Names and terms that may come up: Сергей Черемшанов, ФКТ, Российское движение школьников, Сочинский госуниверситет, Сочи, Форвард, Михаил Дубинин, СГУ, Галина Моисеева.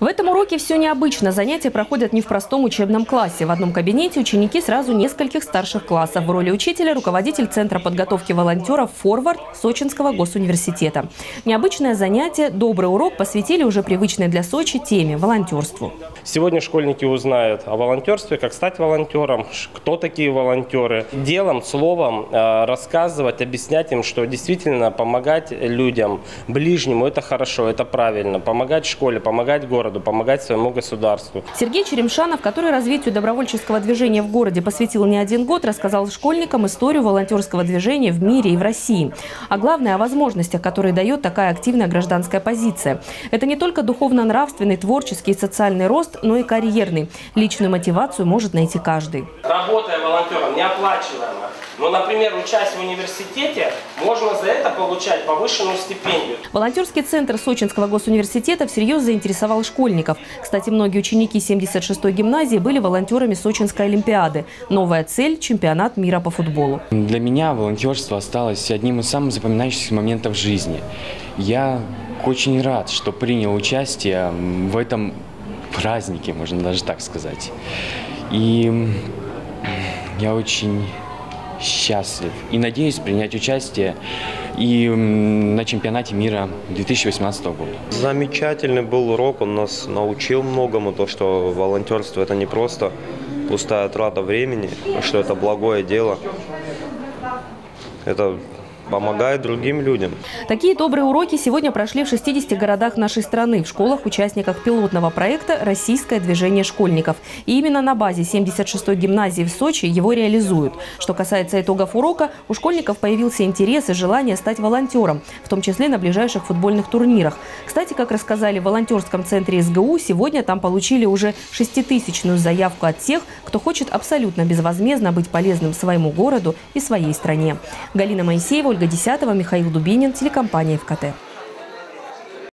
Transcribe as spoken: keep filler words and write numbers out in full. В этом уроке все необычно. Занятия проходят не в простом учебном классе. В одном кабинете ученики сразу нескольких старших классов. В роли учителя руководитель Центра подготовки волонтеров «Форвард» Сочинского госуниверситета. Необычное занятие, добрый урок посвятили уже привычной для Сочи теме – волонтерству. Сегодня школьники узнают о волонтерстве, как стать волонтером, кто такие волонтеры. Делом, словом рассказывать, объяснять им, что действительно помогать людям, ближнему – это хорошо, это правильно. Помогать школе, помогать городу, помогать своему государству. Сергей Черемшанов, который развитию добровольческого движения в городе посвятил не один год, рассказал школьникам историю волонтерского движения в мире и в России. А главное, о возможностях, которые дает такая активная гражданская позиция. Это не только духовно-нравственный, творческий и социальный рост, но и карьерный. Личную мотивацию может найти каждый. Работая волонтером, неоплачиваемо, но, например, учась в университете, можно за это получать повышенную стипендию. Волонтерский центр Сочинского госуниверситета всерьез заинтересовал школьников. Кстати, многие ученики семьдесят шестой гимназии были волонтерами Сочинской олимпиады. Новая цель – чемпионат мира по футболу. Для меня волонтерство осталось одним из самых запоминающихся моментов жизни. Я очень рад, что принял участие в этом празднике, можно даже так сказать. И я очень счастлив и надеюсь принять участие и на чемпионате мира две тысячи восемнадцатого года. Замечательный был урок, он нас научил многому, то, что волонтерство – это не просто пустая трата времени, что это благое дело. Это помогает другим людям. Такие добрые уроки сегодня прошли в шестидесяти городах нашей страны, в школах-участниках пилотного проекта «Российское движение школьников». И именно на базе семьдесят шестой гимназии в Сочи его реализуют. Что касается итогов урока, у школьников появился интерес и желание стать волонтером, в том числе на ближайших футбольных турнирах. Кстати, как рассказали в волонтерском центре СГУ, сегодня там получили уже шеститысячную заявку от тех, кто хочет абсолютно безвозмездно быть полезным своему городу и своей стране. Галина Моисеева, десятого, Михаил Дубинин, телекомпания «ФКТ».